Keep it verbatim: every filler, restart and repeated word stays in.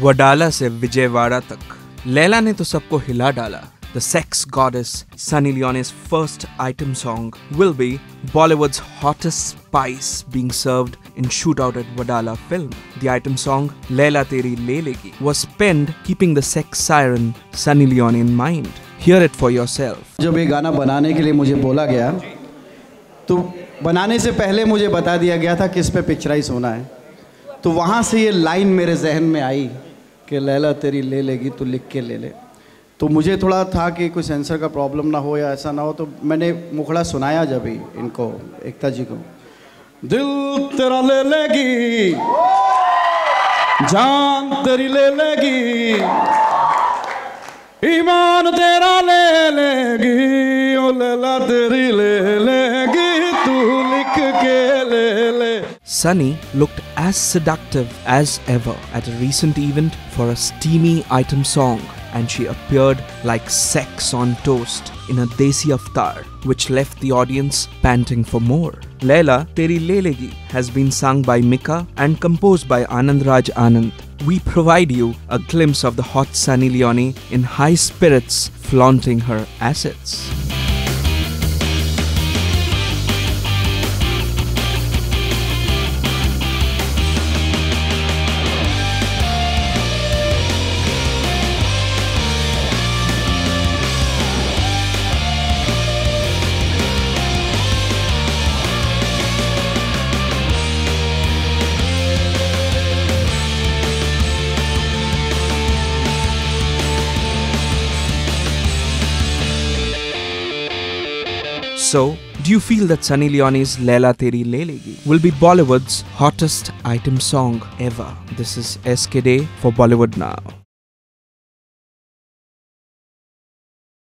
वडाला से विजयवाड़ा तक लैला ने तो सबको हिला डाला। The sex goddess Sunny Leone's first item song will be Bollywood's hottest spice being served in Shootout at Wadala film. The item song Laila Teri Le Legi was penned keeping the sex siren Sunny Leone in mind. Hear it for yourself. जब ये गाना बनाने के लिए मुझे बोला गया, तो बनाने से पहले मुझे बता दिया गया था किस पे पिक्चराइज होना है। तो वहाँ से ये लाइन मेरे जहन में आई कि लैला तेरी ले लेगी तो लिख के ले ले। तो मुझे थोड़ा था कि कोई सेंसर का प्रॉब्लम ना हो या ऐसा ना हो, तो मैंने मुखड़ा सुनाया जब ही इनको, एकता जी को, दिल तेरा ले लेगी, जान तेरी ले लेगी, ईमान तेरा ले लेगी, ओ लैला तेरी ले लेगी तू लिख के ले ले। Sunny looked as seductive as ever at a recent event for a steamy item song, and she appeared like sex on toast in a desi avatar, which left the audience panting for more. Laila Teri Le Legi has been sung by Mika and composed by Anand Raj Anand. We provide you a glimpse of the hot Sunny Leone in high spirits flaunting her assets. So, do you feel that Sunny Leone's Laila Teri Le Legi will be Bollywood's hottest item song ever? This is S K Day for Bollywood Now.